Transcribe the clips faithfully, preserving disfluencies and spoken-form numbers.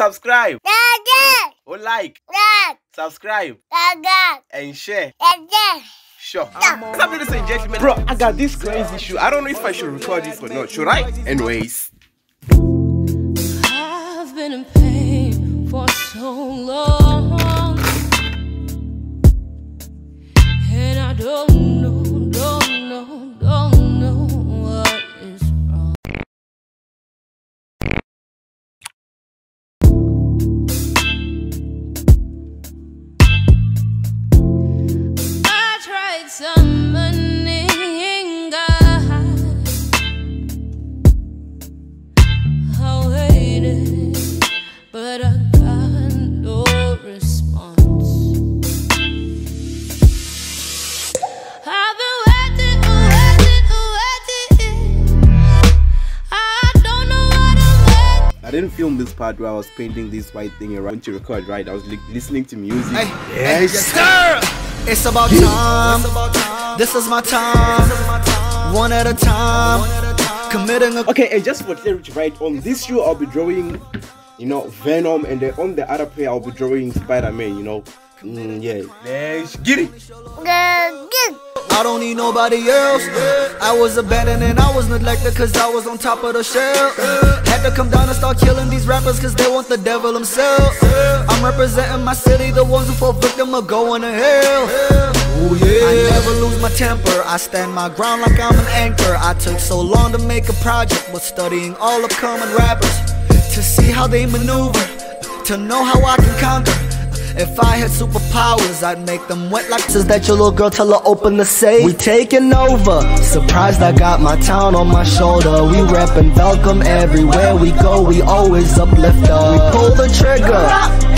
Subscribe. Or like. Subscribe. And share. Sure. What's up, ladies and gentlemen? Bro, I got this crazy issue. I don't know if I should record this or not. Should I? Anyways. I've been in pain for so long, and I don't know, don't know, don't know what is wrong. I tried summoning God, I waited, but I got no response. I've been waiting, waiting, waiting. I don't know what I'm waiting. I didn't film this part where I was painting this white thing around. I went to record, right? I was li listening to music. Hey, yes, sir. It's about time. It's about time. This is my time. This is my time. One at a time. One at a time. Committing a okay, and just for clarity, right? On this shoe, I'll be drawing, you know, Venom, and then on the other pair I'll be drawing Spider-Man, you know. Mm, yeah. Let's get it. I don't need nobody else. I was abandoned and I was neglected cause I was on top of the shelf. Had to come down and start killing these rappers cause they want the devil himself. I'm representing my city, the ones who fall victim are going to hell. Ooh, yeah. I never lose my temper, I stand my ground like I'm an anchor. I took so long to make a project, was studying all of common rappers to see how they maneuver, to know how I can conquer. If I had superpowers, I'd make them wet like says that your little girl, tell her open the safe. We taking over. Surprised I got my town on my shoulder. We reppin' Velcom everywhere we go. We always uplift her. We pull the trigger.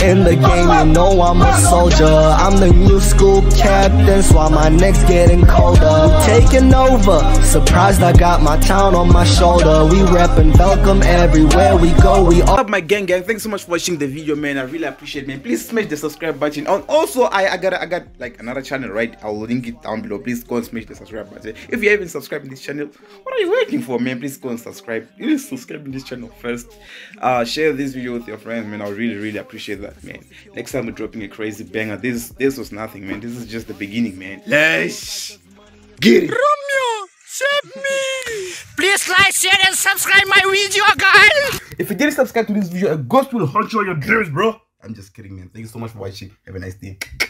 In the game, you know I'm a soldier. I'm the new school captain, so my neck's getting colder. We taking over. Surprised I got my town on my shoulder. We reppin' Velcom everywhere we go. We all up my gang gang. Thanks so much for watching the video, man. I really appreciate it, man. Please smash the subscribe button. And also I, I got I got like another channel, right? I'll link it down below. Please go and smash the subscribe button. If you haven't subscribed to this channel, what are you waiting for, man? Please go and subscribe. Please subscribe to this channel first. Uh share this video with your friends, man. I really really appreciate that, man. Next time we're dropping a crazy banger. This this was nothing, man. This is just the beginning, man. Let's get it. Romeo, save me. Please like, share, and subscribe my video, guys. If you didn't subscribe to this video, a ghost will haunt you on your dreams, bro. I'm just kidding, man. Thank you so much for watching. Have a nice day.